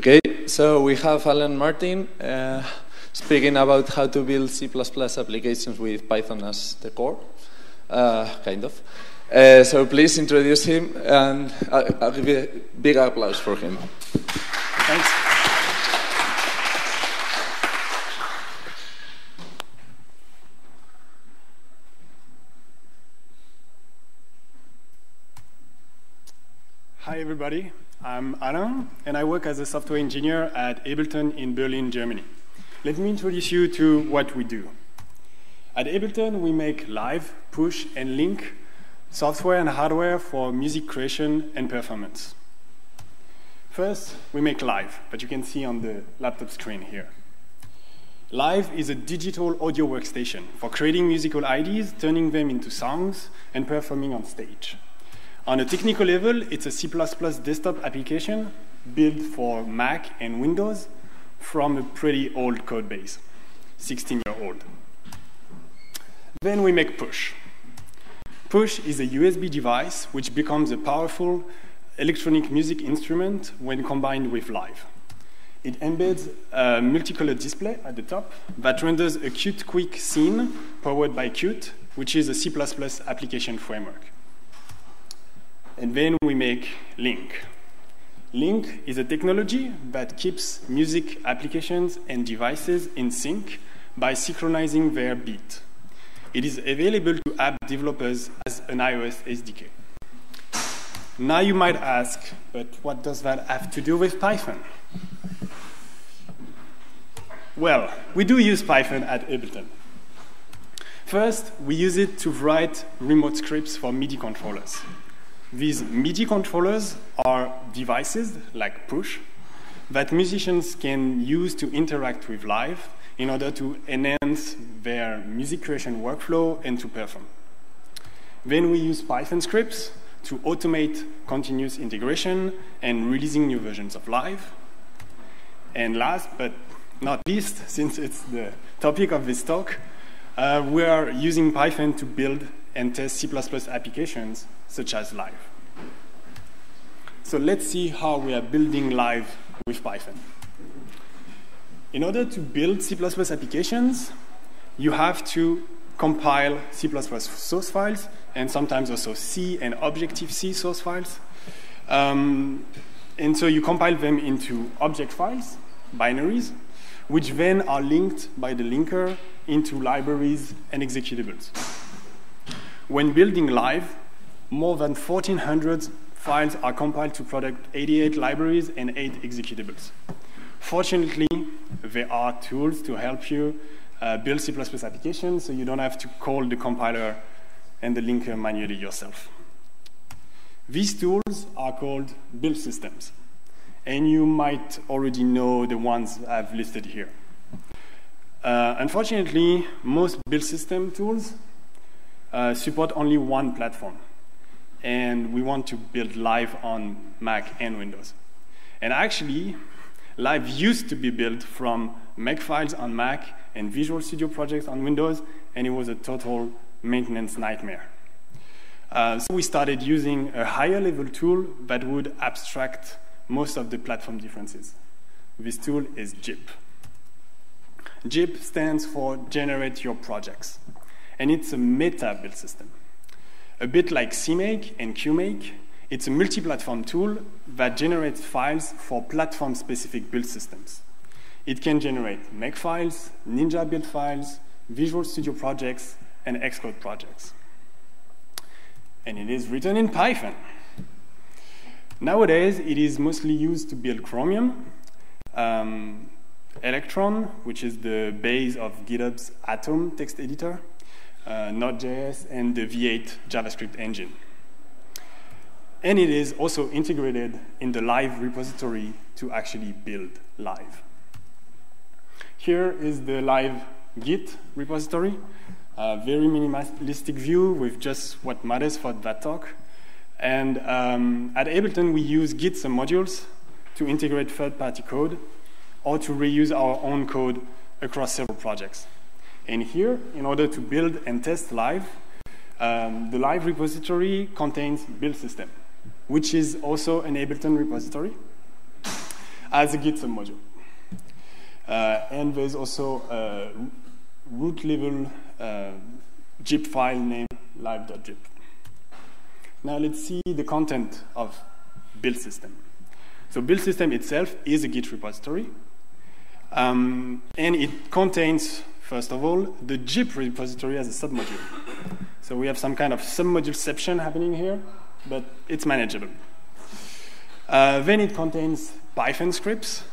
Okay, so we have Alain Martin speaking about how to build C++ applications with Python as the core, kind of. So please introduce him, and I'll give a big applause for him. Thanks. Hi, everybody. I'm Alain, and I work as a software engineer at Ableton in Berlin, Germany. Let me introduce you to what we do. At Ableton, we make Live, Push, and Link software and hardware for music creation and performance. First, we make Live, but you can see on the laptop screen here. Live is a digital audio workstation for creating musical IDs, turning them into songs, and performing on stage. On a technical level, it's a C++ desktop application built for Mac and Windows from a pretty old code base, 16-year-old. Then we make Push. Push is a USB device which becomes a powerful electronic music instrument when combined with Live. It embeds a multicolor display at the top that renders a Qt Quick scene powered by Qt, which is a C++ application framework. And then we make Link. Link is a technology that keeps music applications and devices in sync by synchronizing their beat. It is available to app developers as an iOS SDK. Now you might ask, but what does that have to do with Python? Well, we do use Python at Ableton. First, we use it to write remote scripts for MIDI controllers. These MIDI controllers are devices, like Push, that musicians can use to interact with Live in order to enhance their music creation workflow and to perform. Then we use Python scripts to automate continuous integration and releasing new versions of Live. And last but not least, since it's the topic of this talk, we are using Python to build and test C++ applications such as Live. So let's see how we are building Live with Python. In order to build C++ applications, you have to compile C++ source files and sometimes also C and Objective-C source files. And so you compile them into object files, binaries, which then are linked by the linker into libraries and executables. When building Live, more than 1,400 files are compiled to product 88 libraries and 8 executables. Fortunately, there are tools to help you build C++ applications, so you don't have to call the compiler and the linker manually yourself. These tools are called build systems, and you might already know the ones I've listed here. Unfortunately, most build system tools support only one platform, and we want to build Live on Mac and Windows. And actually, Live used to be built from Make files on Mac and Visual Studio projects on Windows, and it was a total maintenance nightmare. So we started using a higher level tool that would abstract most of the platform differences. This tool is GYP. GYP stands for Generate Your Projects. And it's a meta build system. A bit like CMake and QMake, it's a multi-platform tool that generates files for platform-specific build systems. It can generate Make files, Ninja build files, Visual Studio projects, and Xcode projects. And it is written in Python. Nowadays, it is mostly used to build Chromium, Electron, which is the base of GitHub's Atom text editor, Node.js and the V8 JavaScript engine. And it is also integrated in the Live repository to actually build Live. Here is the Live Git repository, a very minimalistic view with just what matters for that talk. And at Ableton, we use Git submodules to integrate third-party code or to reuse our own code across several projects. And here, in order to build and test Live, the Live repository contains build system, which is also an Ableton repository. as a Git submodule. And there's also a root level zip file named live.zip. Now let's see the content of build system. So build system itself is a Git repository. And it contains, first of all, the GYP repository as a submodule. So we have some kind of submodule section happening here, but it's manageable. Then it contains Python scripts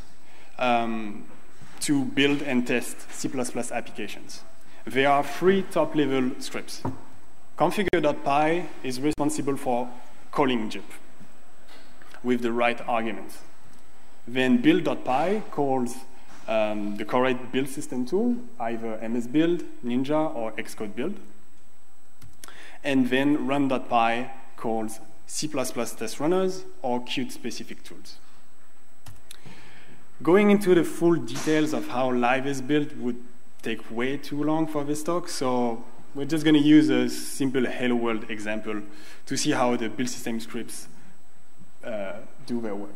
to build and test C++ applications. There are three top-level scripts. Configure.py is responsible for calling GYP with the right arguments. Then build.py calls the correct build system tool, either MSBuild, Ninja, or XcodeBuild. And then run.py calls C++ test runners or Qt specific tools. Going into the full details of how Live is built would take way too long for this talk, so we're just going to use a simple Hello World example to see how the build system scripts do their work.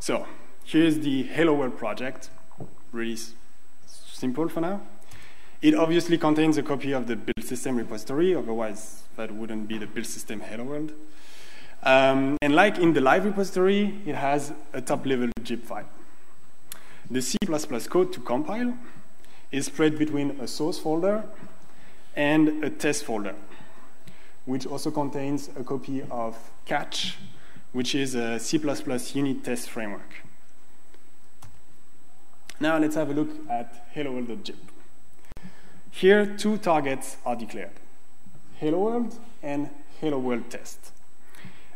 So, here's the Hello World project, really simple for now. It obviously contains a copy of the build system repository, otherwise that wouldn't be the build system Hello World. And like in the live repository, it has a top-level zip file. The C++ code to compile is spread between a source folder and a test folder, which also contains a copy of Catch, which is a C++ unit test framework. Now let's have a look at hello world.gyp. Here, two targets are declared, hello world and hello world test.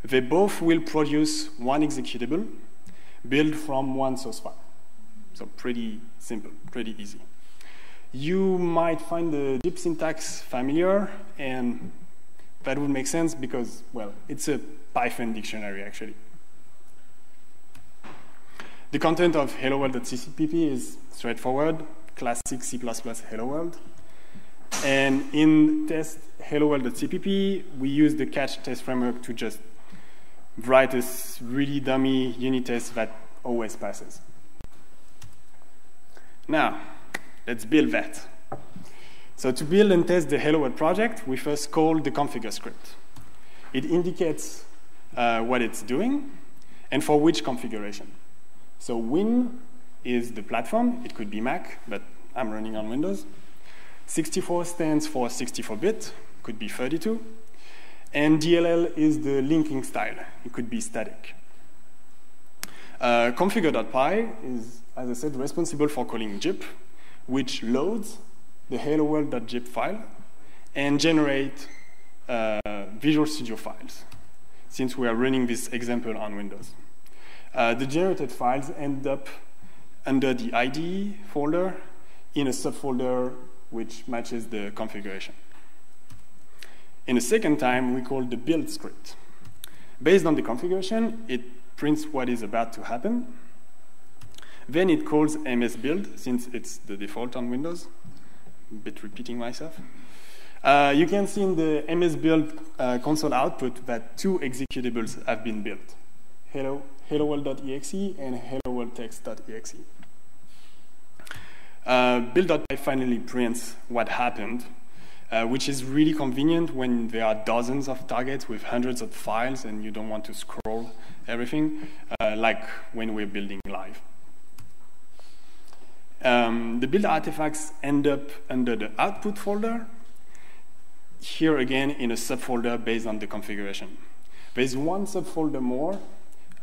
They both will produce one executable built from one source file. So pretty simple, pretty easy. You might find the gyp syntax familiar, and that would make sense because, well, it's a Python dictionary actually. The content of hello world.cpp is straightforward, classic C++ hello world. And in test hello world.cpp, we use the catch test framework to just write a really dummy unit test that always passes. Now, let's build that. So to build and test the hello world project, we first call the configure script. It indicates what it's doing and for which configuration. So Win is the platform. It could be Mac, but I'm running on Windows. 64 stands for 64-bit, could be 32. And DLL is the linking style. It could be static. Configure.py is, as I said, responsible for calling GYP, which loads the hello world.gyp file and generates Visual Studio files, since we are running this example on Windows. The generated files end up under the IDE folder in a subfolder which matches the configuration. In the second time, we call the build script. Based on the configuration, it prints what is about to happen. Then it calls MSBuild, since it's the default on Windows. A bit repeating myself. You can see in the MSBuild console output that two executables have been built. Hello world.exe and hello world.text.exe. Build.py finally prints what happened, which is really convenient when there are dozens of targets with hundreds of files and you don't want to scroll everything, like when we're building live. The build artifacts end up under the output folder, here again in a subfolder based on the configuration. There's one subfolder more,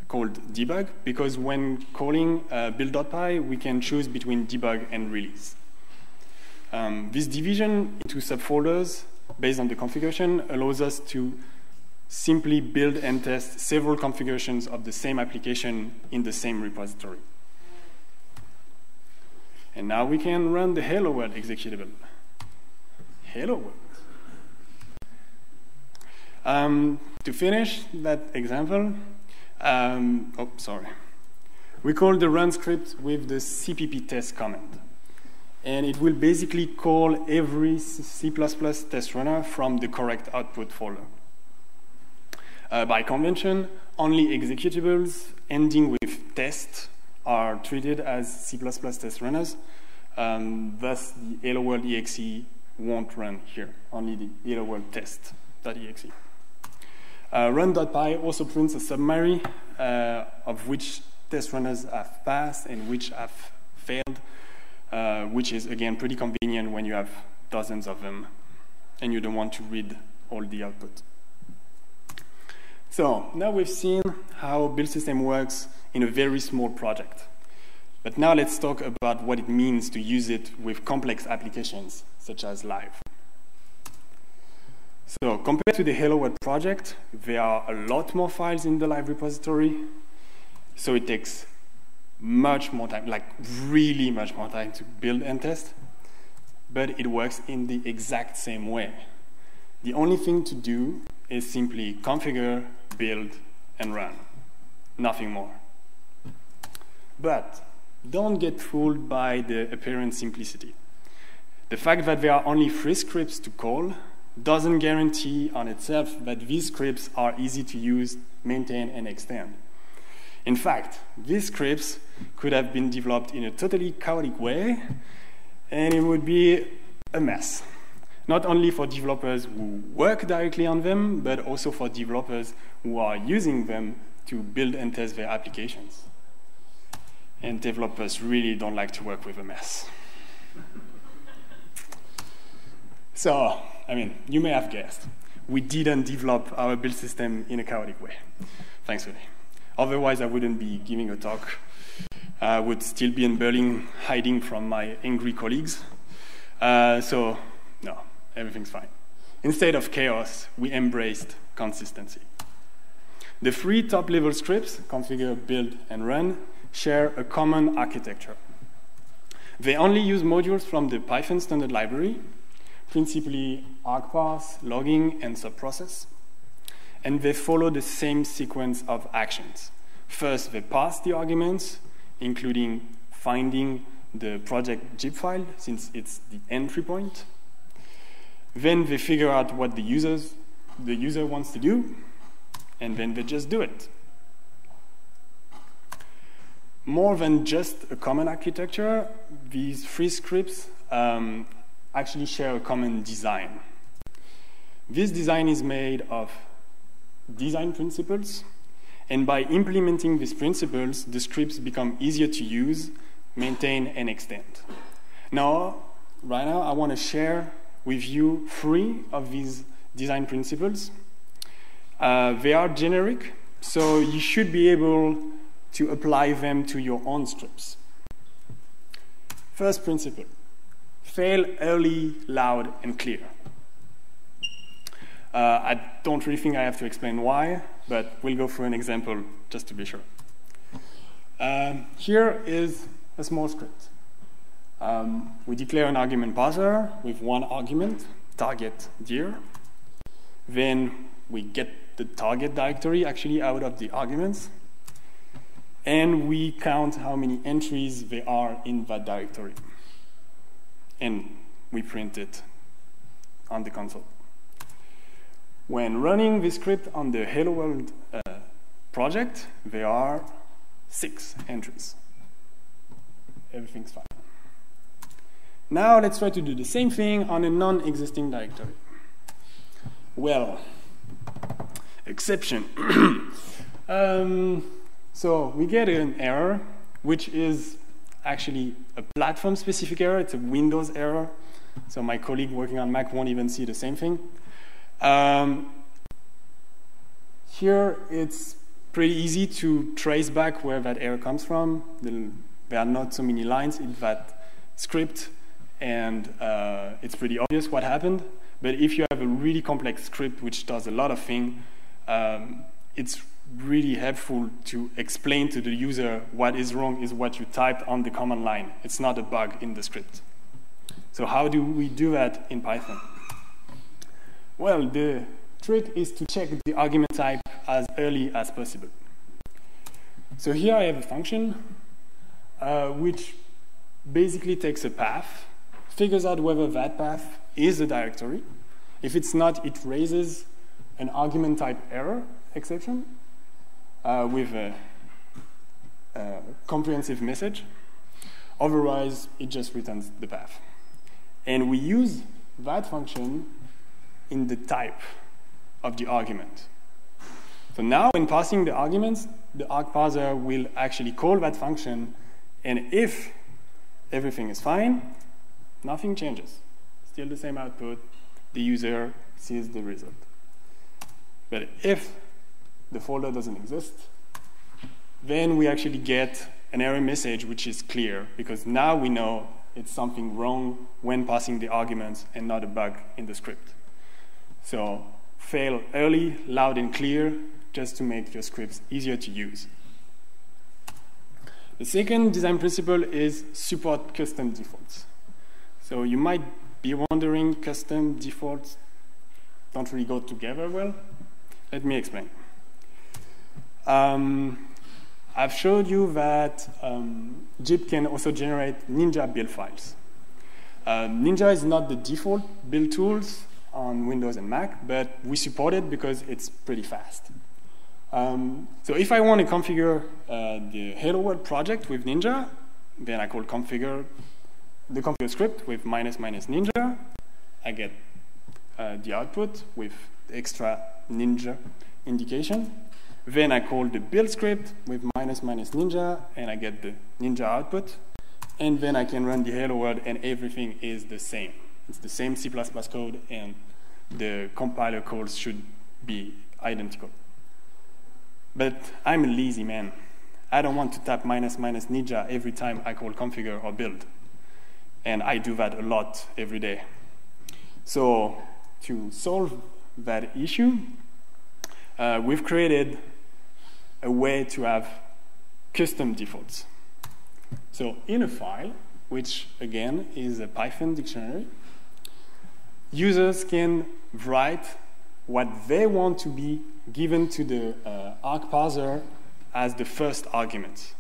called debug, because when calling build.py, we can choose between debug and release. This division into subfolders based on the configuration allows us to simply build and test several configurations of the same application in the same repository. And now we can run the hello world executable. Hello world. To finish that example, we call the run script with the CPP test command. And it will basically call every C++ test runner from the correct output folder. By convention, only executables ending with tests are treated as C++ test runners. Thus, the Hello World exe won't run here, only the Hello World test.exe. Run.py also prints a summary of which test runners have passed and which have failed, which is again pretty convenient when you have dozens of them and you don't want to read all the output. So now we've seen how build system works in a very small project. But now let's talk about what it means to use it with complex applications such as Live. So compared to the Hello World project, there are a lot more files in the Live repository. So it takes much more time, like really much more time to build and test. But it works in the exact same way. The only thing to do is simply configure, build, and run. Nothing more. But don't get fooled by the apparent simplicity. The fact that there are only 3 scripts to call doesn't guarantee on itself that these scripts are easy to use, maintain, and extend. In fact, these scripts could have been developed in a totally chaotic way, and it would be a mess. Not only for developers who work directly on them, but also for developers who are using them to build and test their applications. And developers really don't like to work with a mess. So, I mean, you may have guessed, we didn't develop our build system in a chaotic way. Thankfully. Otherwise, I wouldn't be giving a talk. I would still be in Berlin hiding from my angry colleagues. So, no. Everything's fine. Instead of chaos, we embraced consistency. The 3 top-level scripts, configure, build, and run, share a common architecture. They only use modules from the Python standard library, principally argparse, logging, and subprocess. And they follow the same sequence of actions. First, they pass the arguments, including finding the project zip file, since it's the entry point. Then they figure out what the user wants to do, and then they just do it. More than just a common architecture, these 3 scripts actually share a common design. This design is made of design principles, and by implementing these principles, the scripts become easier to use, maintain, and extend. Now, right now, I want to share with you 3 of these design principles. They are generic, so you should be able to apply them to your own scripts. First principle, fail early, loud, and clear. I don't really think I have to explain why, but we'll go through an example just to be sure. Here is a small script. We declare an argument parser with 1 argument, target dir. Then we get the target directory actually out of the arguments. And we count how many entries there are in that directory. And we print it on the console. When running this script on the Hello World project, there are 6 entries. Everything's fine. Now let's try to do the same thing on a non-existing directory. Well, exception. So we get an error, which is actually a platform-specific error. It's a Windows error. So my colleague working on Mac won't even see the same thing. Here, it's pretty easy to trace back where that error comes from. There are not so many lines in that script. And it's pretty obvious what happened. But if you have a really complex script which does a lot of things, it's really helpful to explain to the user what is wrong is what you typed on the command line. It's not a bug in the script. So how do we do that in Python? Well, the trick is to check the argument type as early as possible. So here I have a function which basically takes a path, figures out whether that path is a directory. If it's not, it raises an argument type error exception with a comprehensive message. Otherwise, it just returns the path. And we use that function in the type of the argument. So now, when passing the arguments, the argparser will actually call that function, and if everything is fine, nothing changes. Still the same output, the user sees the result. But if the folder doesn't exist, then we actually get an error message which is clear, because now we know it's something wrong when passing the arguments and not a bug in the script. So fail early, loud and clear, just to make your scripts easier to use. The second design principle is support custom defaults. So you might be wondering, custom defaults don't really go together well. Let me explain. I've showed you that GYP can also generate Ninja build files. Ninja is not the default build tools on Windows and Mac, but we support it because it's pretty fast. So if I want to configure the Hello World project with Ninja, then I call configure the configure script with ---- Ninja. I get the output with extra Ninja indication. Then I call the build script with ---- Ninja, and I get the Ninja output. And then I can run the Hello World, and everything is the same. It's the same C++ code, and the compiler calls should be identical. But I'm a lazy man. I don't want to type ---- Ninja every time I call configure or build. And I do that a lot every day. So to solve that issue, we've created a way to have custom defaults. So in a file, which again is a Python dictionary, users can write what they want to be given to the argparser as the first argument.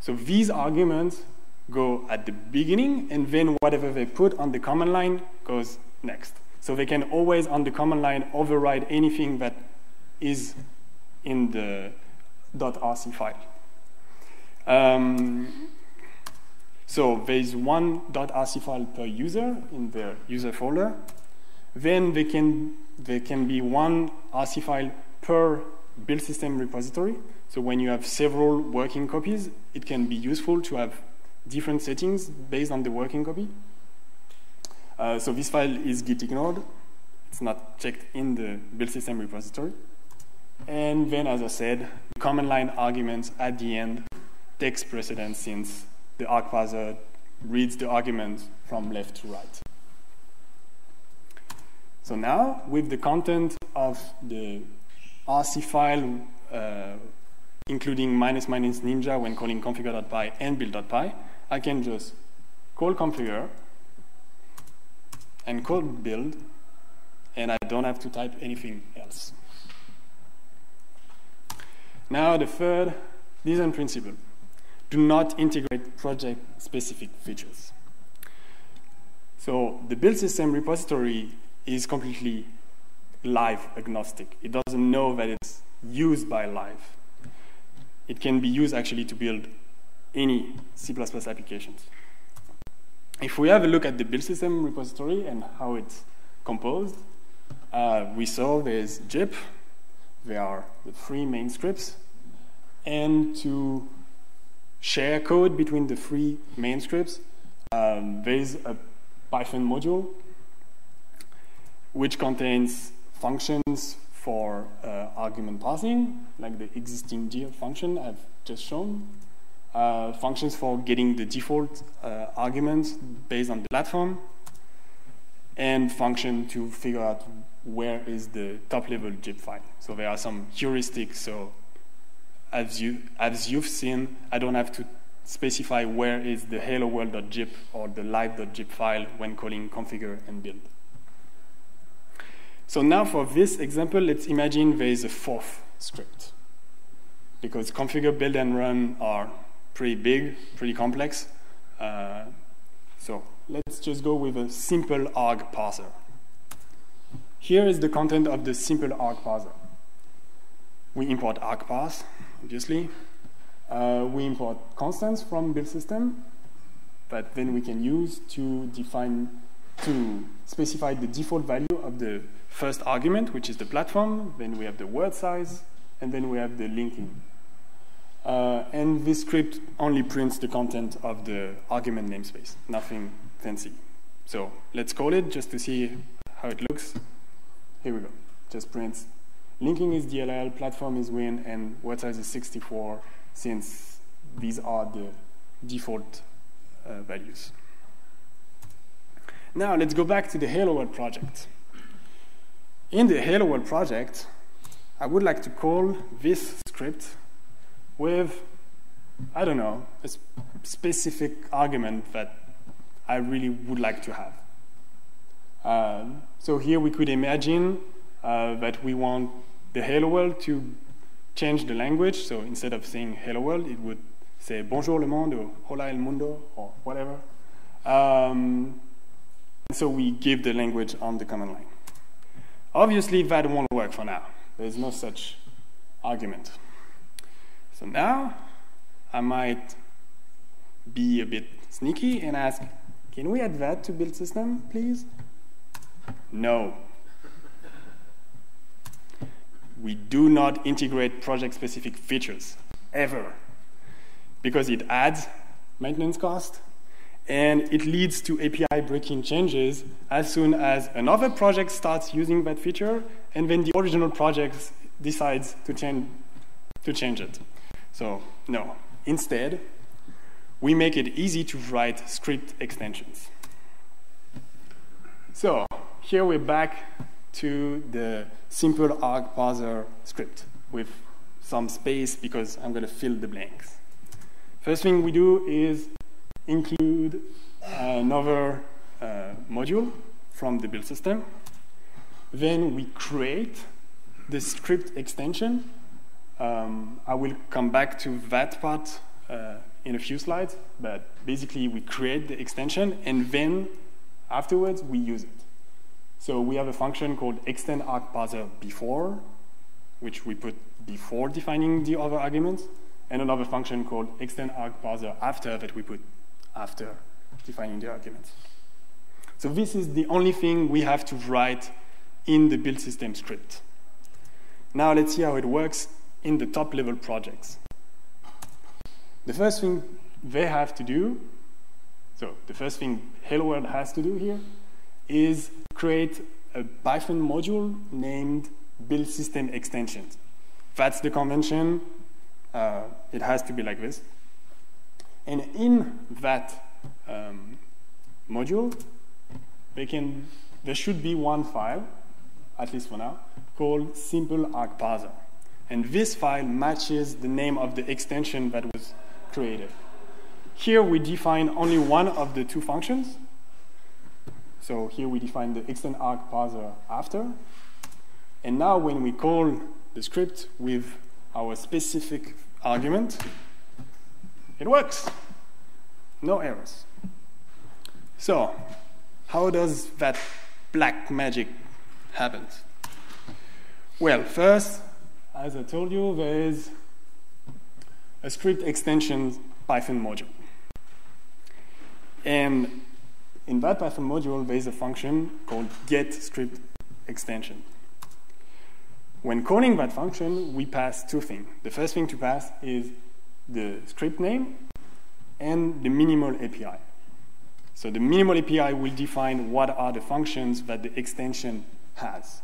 So these arguments go at the beginning, and then whatever they put on the command line goes next. So they can always, on the command line, override anything that is in the .rc file. So there's one .rc file per user in their user folder. Then there can be one RC file per build system repository. So when you have several working copies, it can be useful to have different settings based on the working copy. So this file is git ignored. It's not checked in the build system repository. And then, as I said, the command line arguments at the end takes precedence, since the argparser reads the argument from left to right. So now, with the content of the RC file, including ---- Ninja when calling configure.py and build.py, I can just call configure and call build, and I don't have to type anything else. Now, the third design principle: do not integrate project-specific features. So the build system repository is completely live agnostic. It doesn't know that it's used by live. It can be used actually to build any C++ applications. If we have a look at the build system repository and how it's composed, we saw there's GYP, there are the three main scripts, and to share code between the three main scripts, there's a Python module which contains functions for argument passing, like the existing deal function I've just shown, functions for getting the default arguments based on the platform, and function to figure out where is the top-level GYP file. So there are some heuristics, so as you've seen, I don't have to specify where is the hello world.gyp or the live.gyp file when calling configure and build. So now for this example, let's imagine there is a fourth script, because configure, build, and run are pretty big, pretty complex. So let's just go with a simple arg parser. Here is the content of the simple arg parser. We import argparse, obviously. We import constants from build system that then we can use to define, to specify the default value of the first argument, which is the platform, then we have the word size, and then we have the linking. And this script only prints the content of the argument namespace, nothing fancy. So let's call it just to see how it looks. Here we go. Just prints linking is DLL, platform is win, and word size is 64, since these are the default values. Now let's go back to the Hello World project. In the Hello World project, I would like to call this script with, I don't know, a specific argument that I really would like to have. So here we could imagine that we want the hello world to change the language. So instead of saying hello world, it would say bonjour le monde or hola el mundo or whatever. So we give the language on the command line. Obviously, that won't work for now. There's no such argument. So now I might be a bit sneaky and ask, can we add that to build system, please? No. We do not integrate project-specific features, ever, because it adds maintenance cost, and it leads to API breaking changes as soon as another project starts using that feature, and then the original project decides to change it. So, no. Instead, we make it easy to write script extensions. So here we're back to the simple arg parser script with some space because I'm going to fill the blanks. First thing we do is include another module from the build system. Then we create the script extension. I will come back to that part in a few slides, but basically we create the extension and then afterwards we use it. So we have a function called extend arg parser before, which we put before defining the other arguments, and another function called extend arg parser after that we put after defining the arguments. So this is the only thing we have to write in the build system script. Now let's see how it works in the top level projects. The first thing they have to do, so the first thing Hello World has to do here is create a Python module named build system extensions. That's the convention. It has to be like this. And in that module, there should be one file, at least for now, called simple arg parser. And this file matches the name of the extension that was created. Here we define only one of the two functions. So here we define the extend arg parser after. And now when we call the script with our specific argument, it works. No errors. So how does that black magic happen? Well, first, as I told you, there is a script extension Python module. And in that Python module, there is a function called get script extension. When calling that function, we pass two things. The first thing to pass is the script name and the minimal API. So the minimal API will define what are the functions that the extension has.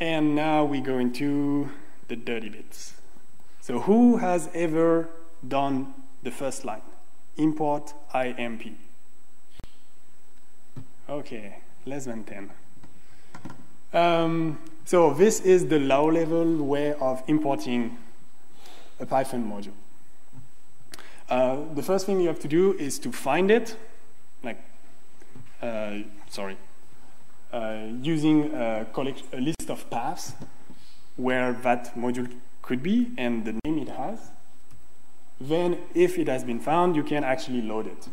And now we go into the dirty bits. So who has ever done the first line? Import IMP. Okay, less than 10. So this is the low level way of importing a Python module. The first thing you have to do is to find it, like, using a list of paths where that module could be and the name it has. Then if it has been found, you can actually load it.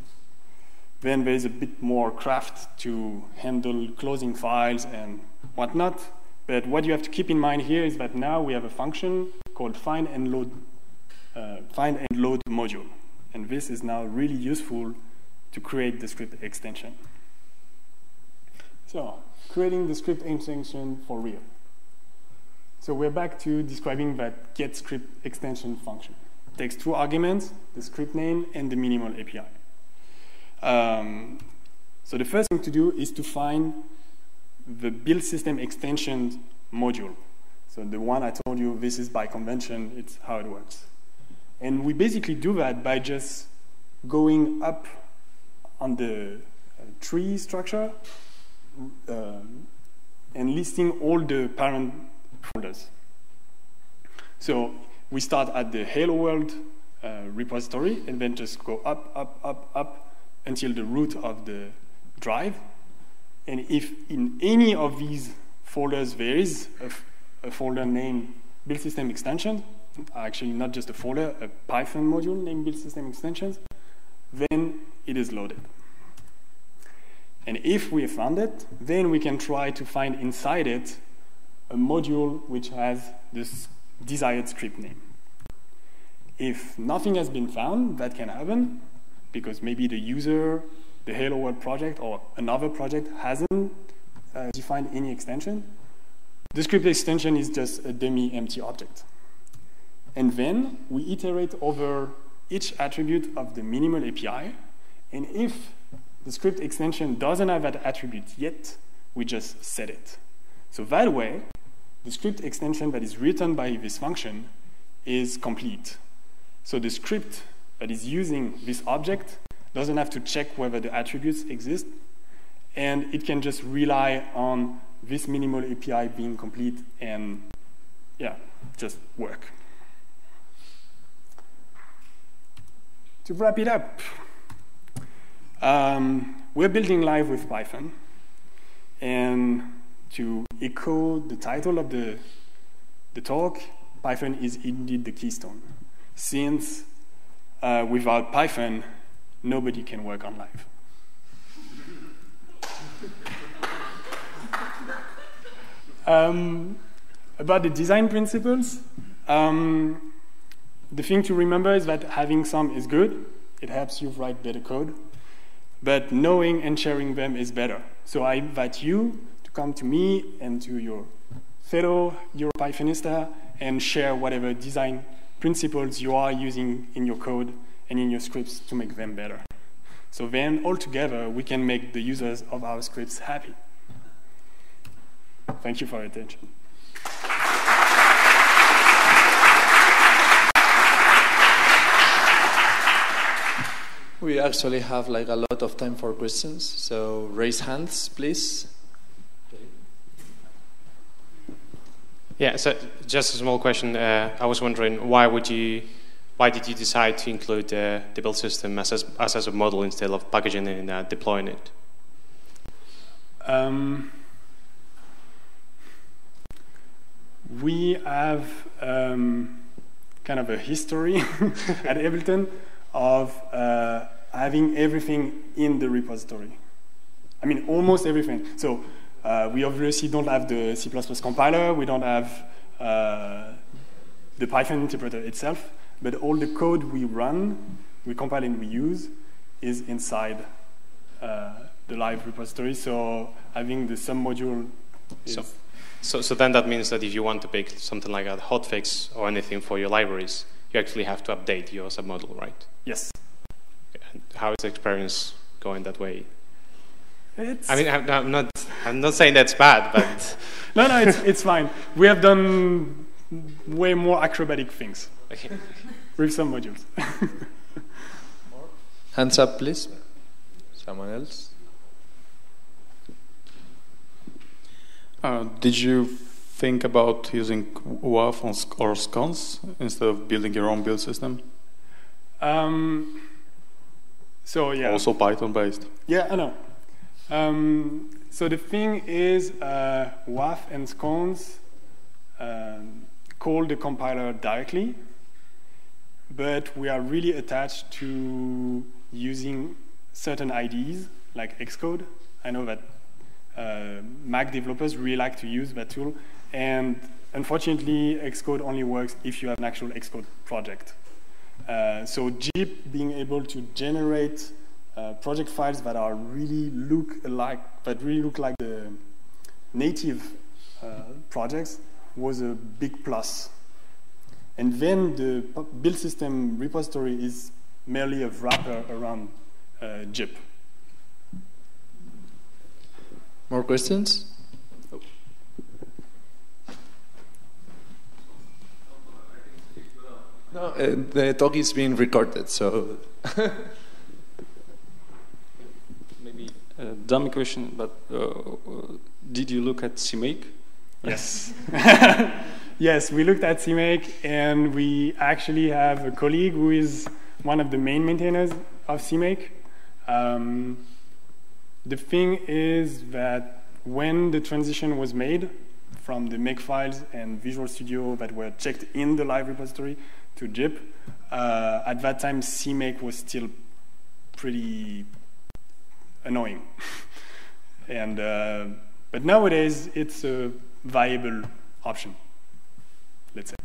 Then there is a bit more craft to handle closing files and whatnot, But what you have to keep in mind here is that now we have a function called find and load module. And this is now really useful to create the script extension. So, creating the script extension for real. So we're back to describing that get script extension function. It takes two arguments, the script name and the minimal API. So the first thing to do is to find the build system extension module. So the one I told you, this is by convention, it's how it works. And we basically do that by just going up on the tree structure and listing all the parent folders. So we start at the Hello World repository and then just go up until the root of the drive. And if in any of these folders there is a folder named build system extension, actually not just a folder, a Python module named build system extensions, then it is loaded. And if we have found it, then we can try to find inside it a module which has this desired script name. If nothing has been found, that can happen, because maybe the user, the Hello World project or another project hasn't defined any extension. The script extension is just a dummy-empty object. And then we iterate over each attribute of the minimal API, and if the script extension doesn't have that attribute yet, we just set it. So that way, the script extension that is written by this function is complete. So the script that is using this object doesn't have to check whether the attributes exist, and it can just rely on this minimal API being complete and, yeah, just work. To wrap it up, we're building live with Python, and to echo the title of the talk, Python is indeed the keystone, since without Python, nobody can work on live. About the design principles, the thing to remember is that having some is good. It helps you write better code. But knowing and sharing them is better. So I invite you to come to me and to your fellow EuroPythonista and share whatever design principles you are using in your code and in your scripts to make them better. So then, all together, we can make the users of our scripts happy. Thank you for your attention. We actually have like a lot of time for questions, so raise hands, please. Yeah, so just a small question. I was wondering, why did you decide to include the build system as a model instead of packaging it and deploying it? We have kind of a history at Ableton of having everything in the repository. I mean, almost everything. So we obviously don't have the C++ compiler, we don't have the Python interpreter itself, but all the code we run, we compile and we use, is inside the live repository, so having the sub-module is... So then that means that if you want to pick something like a hotfix or anything for your libraries, you actually have to update your submodule, right? Yes. How is the experience going that way? It's... I mean, I'm not saying that's bad, but... no, it's fine. We have done way more acrobatic things. Okay. With some modules. Hands up, please. Someone else? Did you think about using WAF or SCONS instead of building your own build system? So yeah. Also Python based. Yeah, I know. So the thing is, WAF and SCONS call the compiler directly, but we are really attached to using certain IDEs like Xcode. I know that Mac developers really like to use that tool. And unfortunately, Xcode only works if you have an actual Xcode project. So GYP being able to generate project files that are really look like the native projects was a big plus. And then the build system repository is merely a wrapper around GYP. More questions? Oh. No, the talk is being recorded, so. Maybe a dumb question, but did you look at CMake? Yes. Yes, we looked at CMake, and we actually have a colleague who is one of the main maintainers of CMake. The thing is that when the transition was made from the make files and Visual Studio that were checked in the live repository to GYP, at that time CMake was still pretty annoying. And but nowadays it's a viable option, let's say.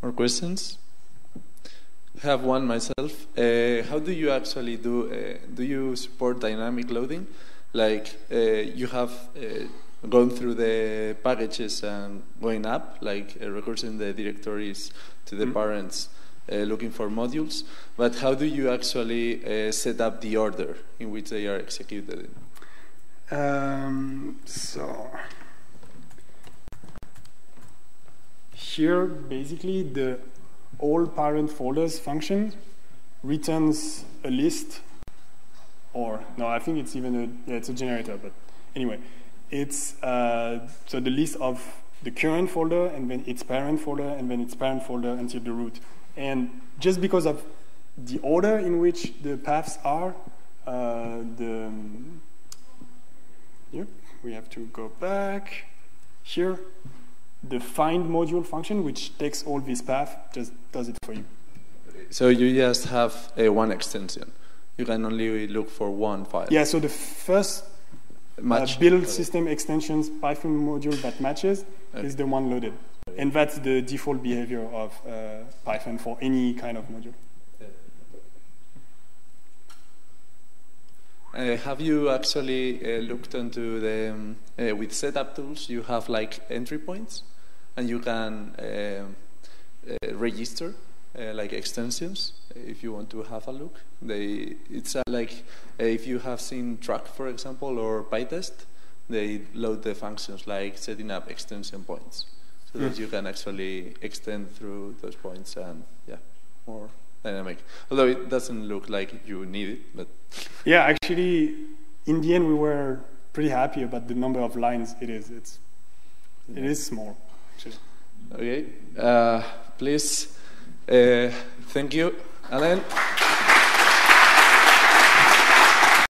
More questions? I have one myself. How do you actually do you support dynamic loading? Like you have gone through the packages and going up, like recursing the directories to the parents, looking for modules, but how do you actually set up the order in which they are executed? So here, basically, the all parent folders function returns a list, or no, I think it's even a, yeah, it's a generator, but anyway, it's so the list of the current folder and then its parent folder and then its parent folder until the root. And just because of the order in which the paths are, we have to go back here. The find module function, which takes all this path, just does it for you. So you just have a one extension. You can only look for one file. Yeah, so the first build system extensions Python module that matches is the one loaded. And that's the default behavior of Python for any kind of module. Have you actually looked into the, with setup tools, you have like entry points and you can register like extensions if you want to have a look. It's like if you have seen Trac, for example, or PyTest, they load the functions like setting up extension points so that you can actually extend through those points and yeah, more dynamic. Although it doesn't look like you need it, but yeah, actually, in the end, we were pretty happy about the number of lines it is. It is small, actually. Okay, please, thank you, Alain.